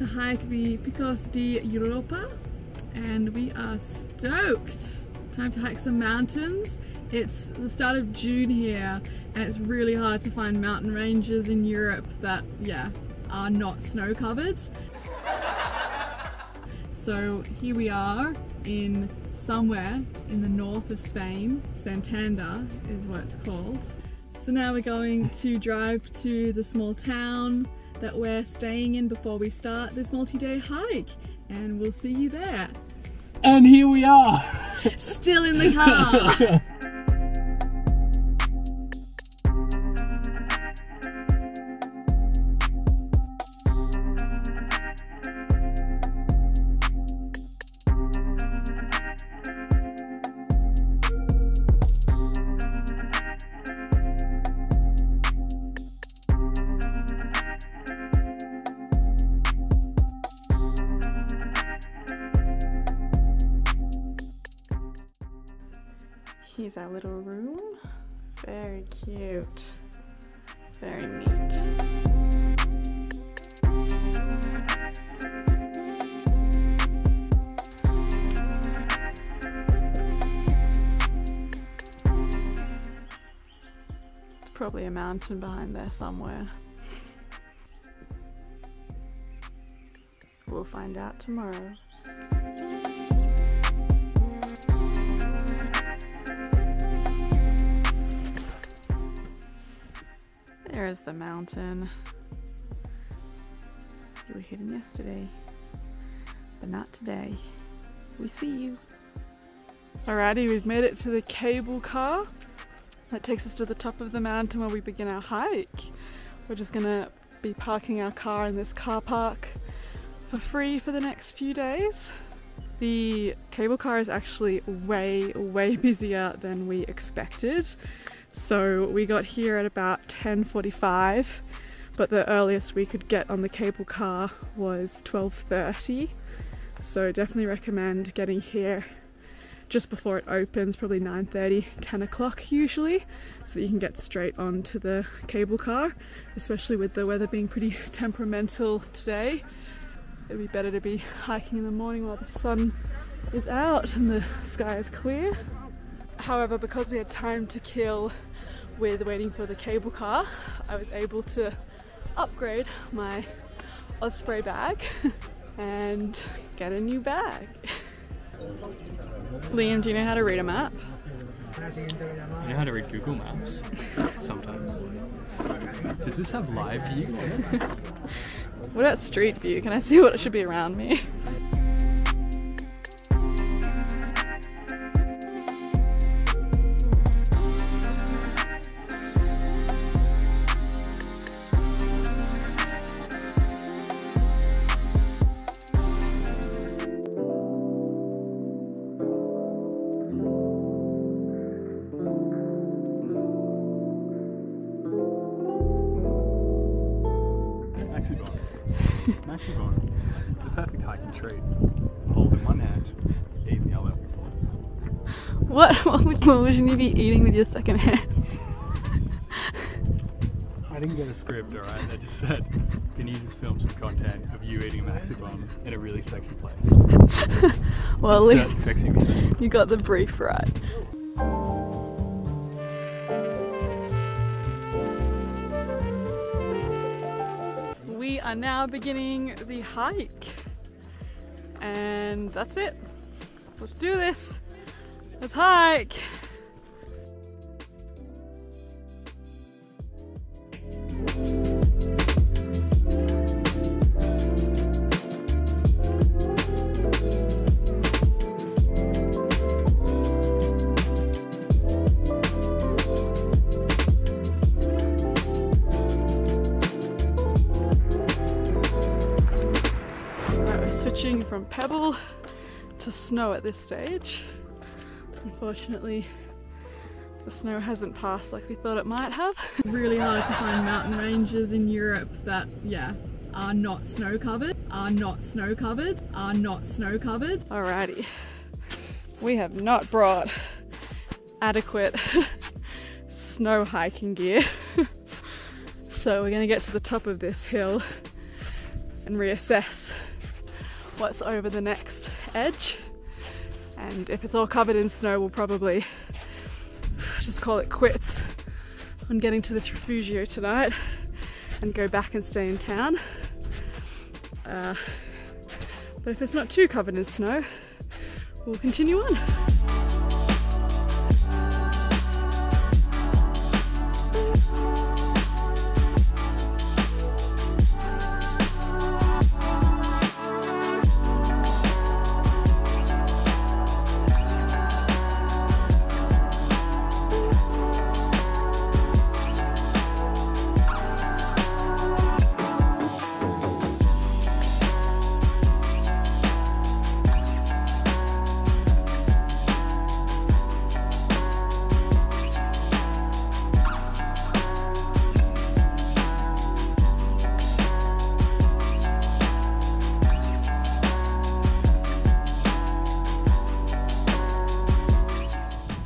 about to hike the Picos de Europa and we are stoked! Time to hike some mountains. It's the start of June here and it's really hard to find mountain ranges in Europe that, are not snow covered. So here we are in somewhere in the north of Spain. Santander is what it's called. So now we're going to drive to the small town that we're staying in before we start this multi-day hike, and we'll see you there. And here we are! Still in the car! Here's our little room. Very cute. Very neat. It's probably a mountain behind there somewhere. We'll find out tomorrow. There's the mountain you were hidden yesterday, but not today. We see you. Alrighty, we've made it to the cable car. That takes us to the top of the mountain where we begin our hike. We're just gonna be parking our car in this car park for free for the next few days. The cable car is actually way busier than we expected. So we got here at about 10:45, but the earliest we could get on the cable car was 12:30. So definitely recommend getting here just before it opens, probably 9:30, 10 o'clock usually, so that you can get straight on to the cable car, especially with the weather being pretty temperamental today. It'd be better to be hiking in the morning while the sun is out and the sky is clear. However, because we had time to kill with waiting for the cable car, I was able to upgrade my Osprey bag and get a new bag. Liam, do you know how to read a map? I know how to read Google Maps sometimes. Does this have live view? What about street view? Can I see what should be around me? Maxibon, the perfect hiking treat. Hold in one hand, eat in the other. What would you be eating with your second hand? I didn't get a script, alright? They just said, can you just film some content of you eating Maxibon in a really sexy place? Well, at least sexy music. You got the brief right. We are now beginning the hike and that's it. Let's do this. Let's hike. Switching from pebble to snow at this stage. Unfortunately, the snow hasn't passed like we thought it might have. Really hard to find mountain ranges in Europe that, are not snow covered, are not snow covered, are not snow covered. Alrighty, we have not brought adequate snow hiking gear. So we're gonna get to the top of this hill and reassess what's over the next edge. And if it's all covered in snow, we'll probably just call it quits on getting to this refugio tonight and go back and stay in town. But if it's not too covered in snow, we'll continue on.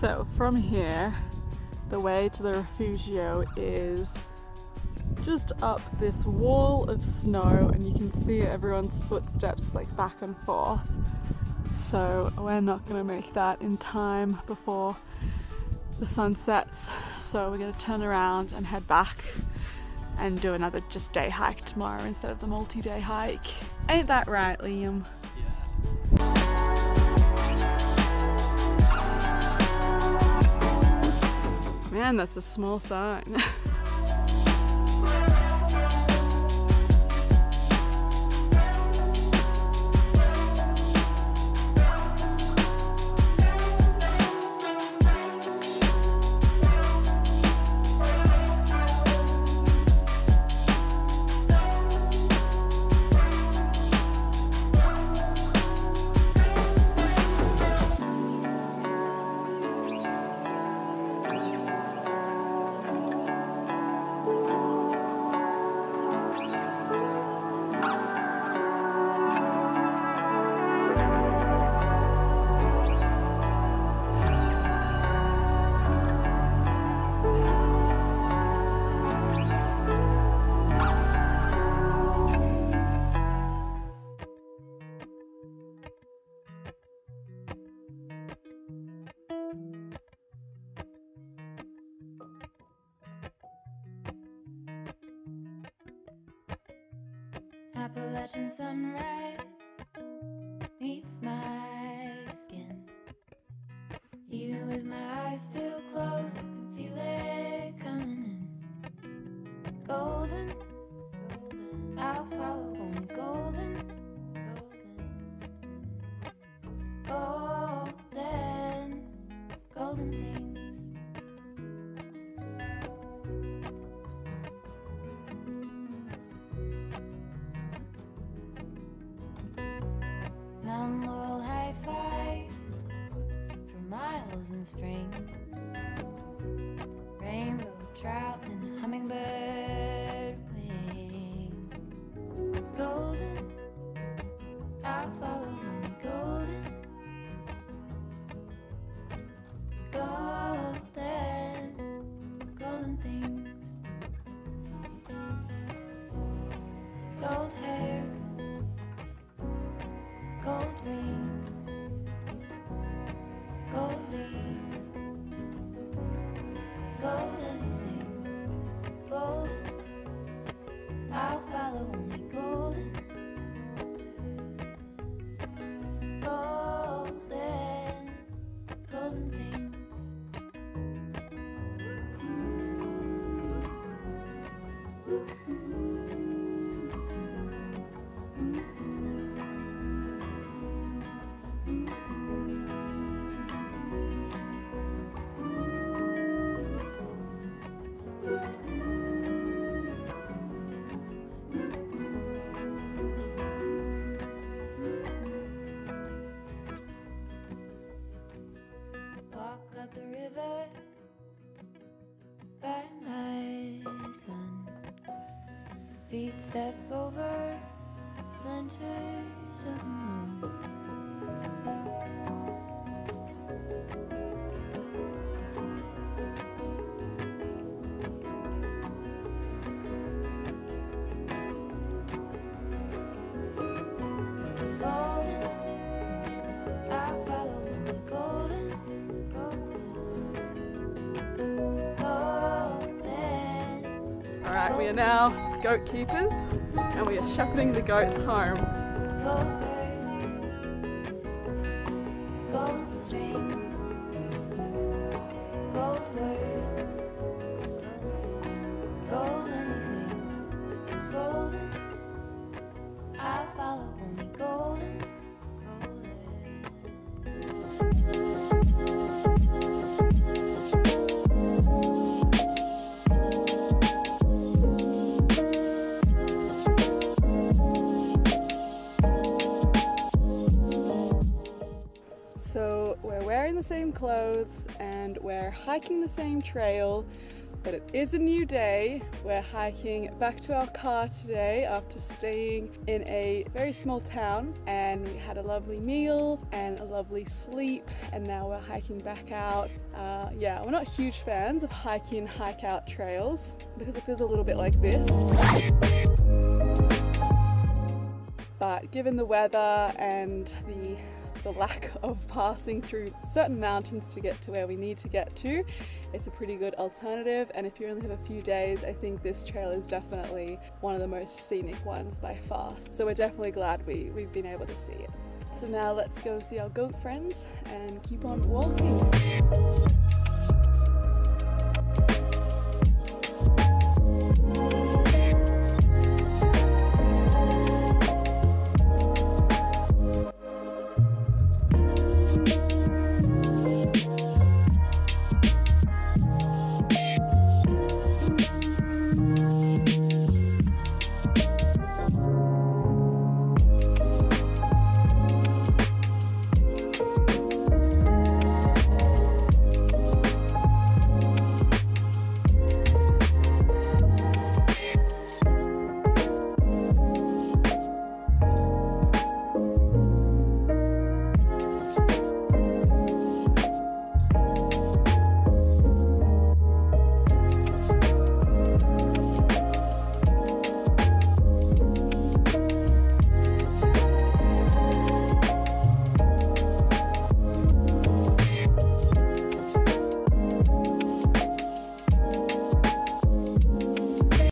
So from here, the way to the refugio is just up this wall of snow, and you can see everyone's footsteps like back and forth. So we're not going to make that in time before the sun sets. So we're going to turn around and head back and do another just day hike tomorrow instead of the multi-day hike. Ain't that right, Liam? Man, that's a small sign. Appalachian sunrise meets my skin. Even with my eyes still closed, I can feel it coming in. Golden, golden, I'll follow only golden, golden, golden, golden things. In spring, rainbow trout and a hummingbird wing. Golden, I'll follow only golden, golden, golden things. Gold hair, gold rings, gold leaves. Feet step over splinters of the moon. Go. Right, we are now goat keepers and we are shepherding the goats home. Same clothes and we're hiking the same trail, but it is a new day. We're hiking back to our car today after staying in a very small town, and we had a lovely meal and a lovely sleep, and now we're hiking back out. Yeah, we're not huge fans of hiking hike out trails because it feels a little bit like this. But given the weather and the lack of passing through certain mountains to get to where we need to get to, it's a pretty good alternative. And if you only have a few days, I think this trail is definitely one of the most scenic ones by far. So we're definitely glad we've been able to see it. So now let's go see our goat friends and keep on walking.